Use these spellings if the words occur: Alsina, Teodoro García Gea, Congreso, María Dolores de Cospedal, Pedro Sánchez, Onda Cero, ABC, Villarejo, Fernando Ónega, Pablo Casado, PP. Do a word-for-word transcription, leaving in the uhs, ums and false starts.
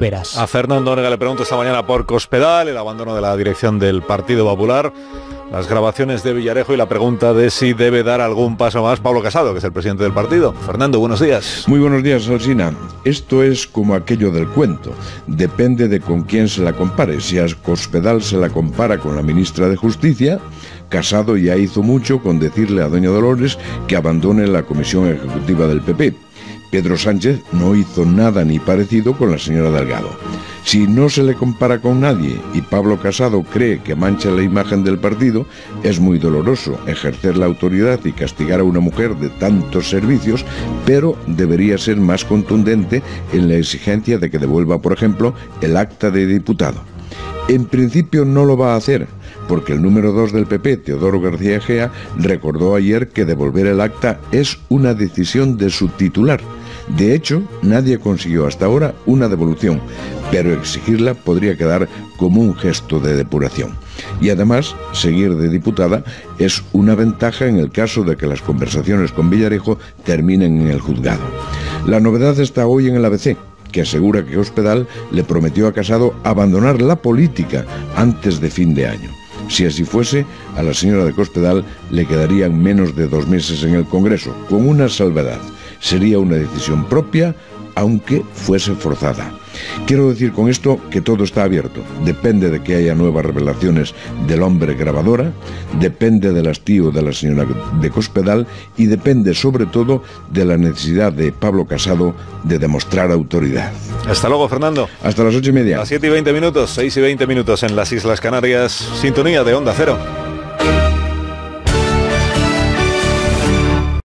Verás. A Fernando Ónega le pregunto esta mañana por Cospedal, el abandono de la dirección del Partido Popular, las grabaciones de Villarejo y la pregunta de si debe dar algún paso más Pablo Casado, que es el presidente del partido. Fernando, buenos días. Muy buenos días, Alsina. Esto es como aquello del cuento. Depende de con quién se la compare. Si a Cospedal se la compara con la ministra de Justicia, Casado ya hizo mucho con decirle a doña Dolores que abandone la comisión ejecutiva del P P. Pedro Sánchez no hizo nada ni parecido con la señora Delgado. Si no se le compara con nadie y Pablo Casado cree que mancha la imagen del partido, es muy doloroso ejercer la autoridad y castigar a una mujer de tantos servicios, pero debería ser más contundente en la exigencia de que devuelva, por ejemplo, el acta de diputado. En principio no lo va a hacer, porque el número dos del P P, Teodoro García Gea, recordó ayer que devolver el acta es una decisión de su titular. De hecho, nadie consiguió hasta ahora una devolución, pero exigirla podría quedar como un gesto de depuración. Y además, seguir de diputada es una ventaja en el caso de que las conversaciones con Villarejo terminen en el juzgado. La novedad está hoy en el A B C, que asegura que Cospedal le prometió a Casado abandonar la política antes de fin de año. Si así fuese, a la señora de Cospedal le quedarían menos de dos meses en el Congreso, con una salvedad. Sería una decisión propia, aunque fuese forzada. Quiero decir con esto que todo está abierto. Depende de que haya nuevas revelaciones del hombre grabadora, depende del hastío de la señora de Cospedal y depende sobre todo de la necesidad de Pablo Casado de demostrar autoridad. Hasta luego, Fernando. Hasta las ocho y media. Las siete y veinte minutos, seis y veinte minutos en las Islas Canarias. Sintonía de Onda Cero.